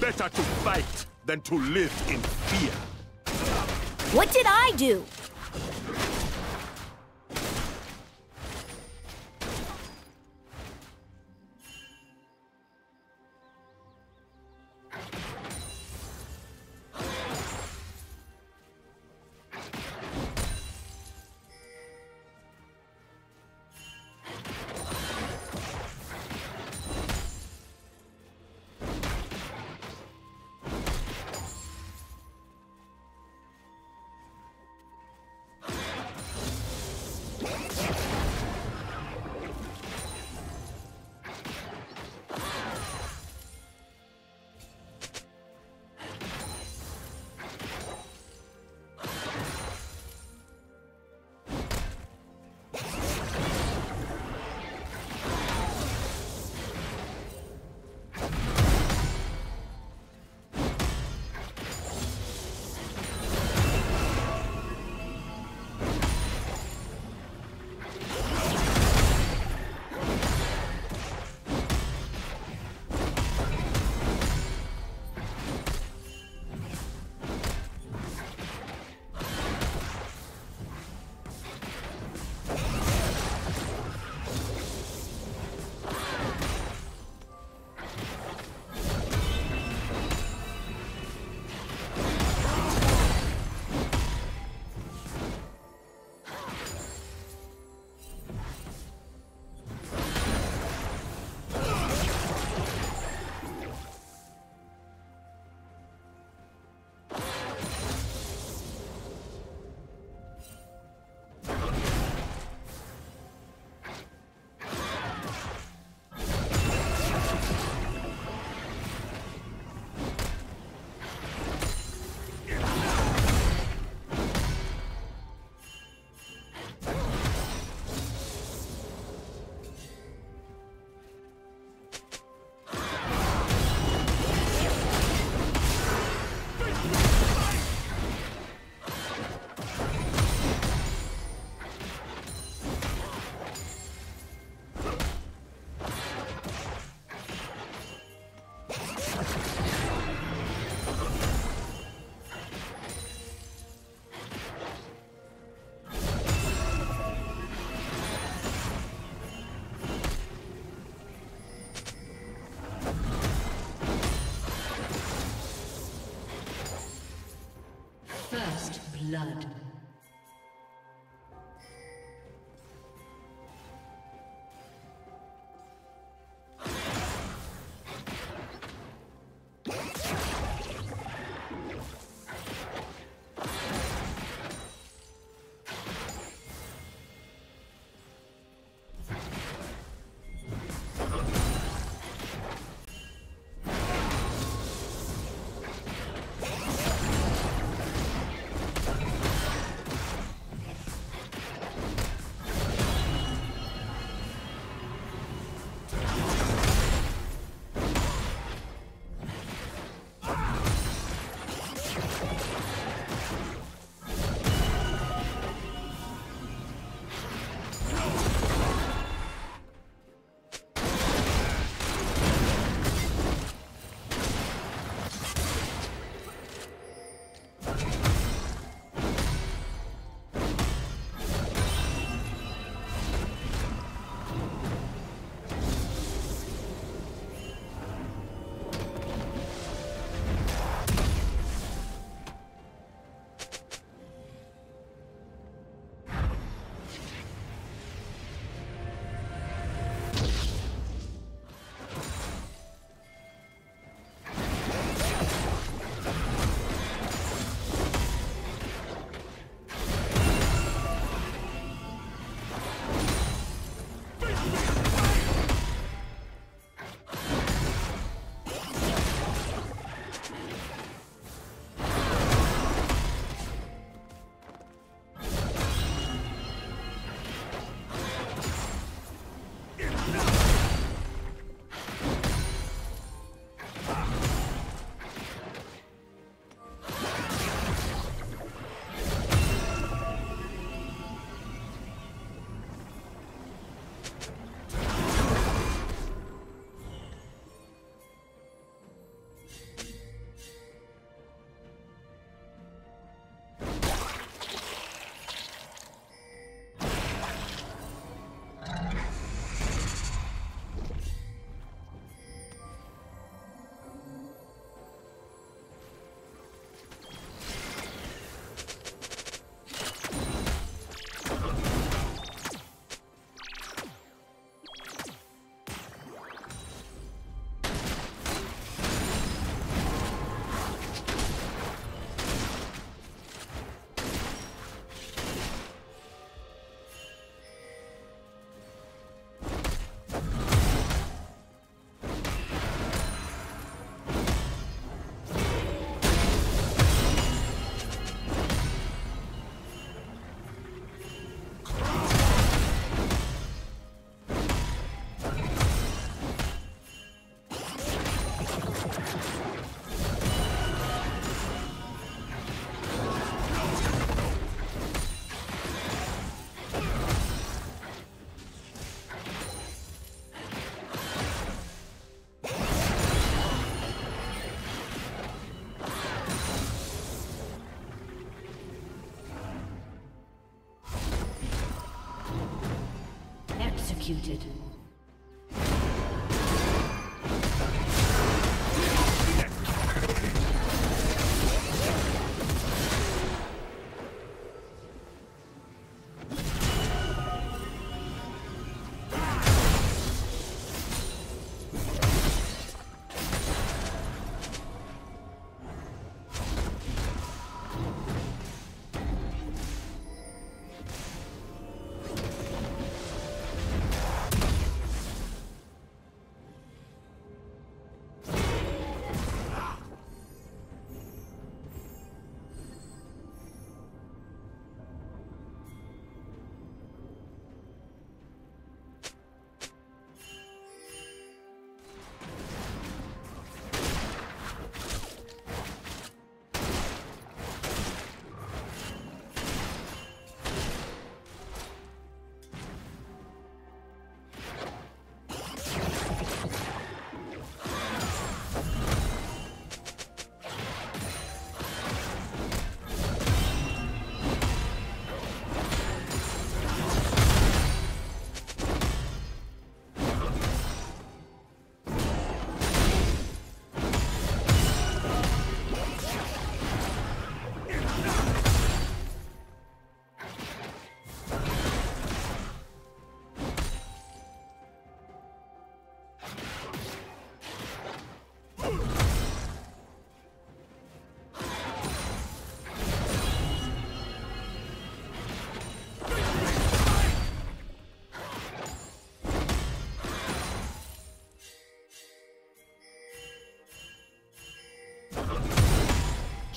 Better to fight than to live in fear. What did I do? First blood. executed.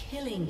Killing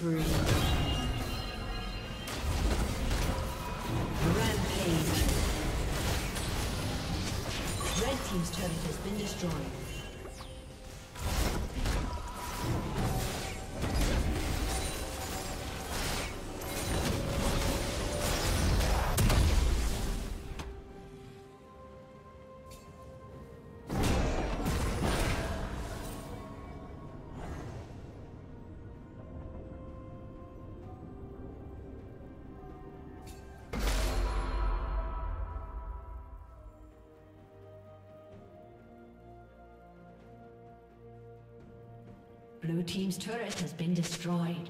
spree. Rampage. Red team's turret has been destroyed. Blue team's turret has been destroyed.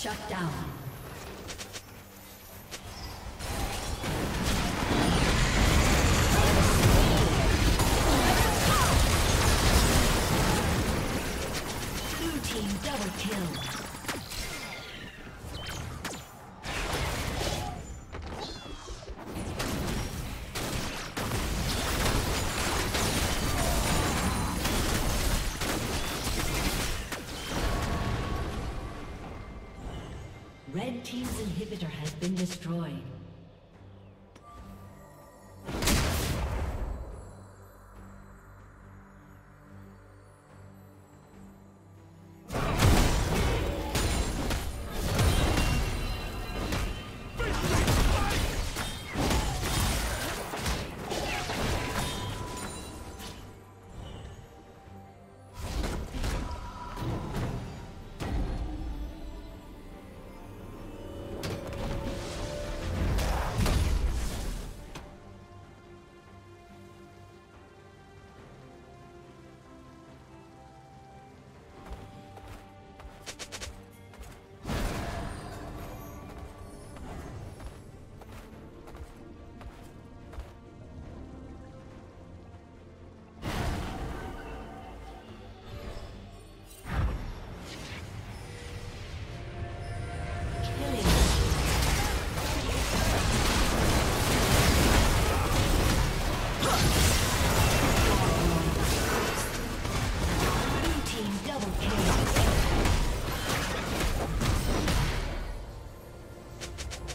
Shut down. Red team's inhibitor has been destroyed.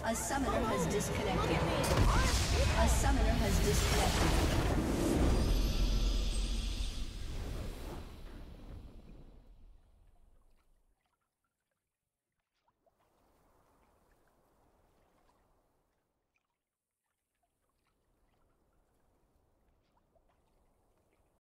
A summoner has disconnected.